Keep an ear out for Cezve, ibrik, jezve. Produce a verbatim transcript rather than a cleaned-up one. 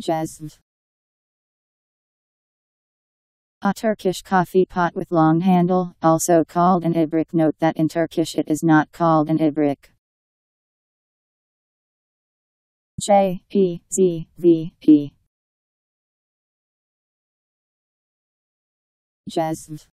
Cezve. A Turkish coffee pot with long handle, also called an ibrik. Note that in Turkish it is not called an ibrik. J P Z V E. Cezve.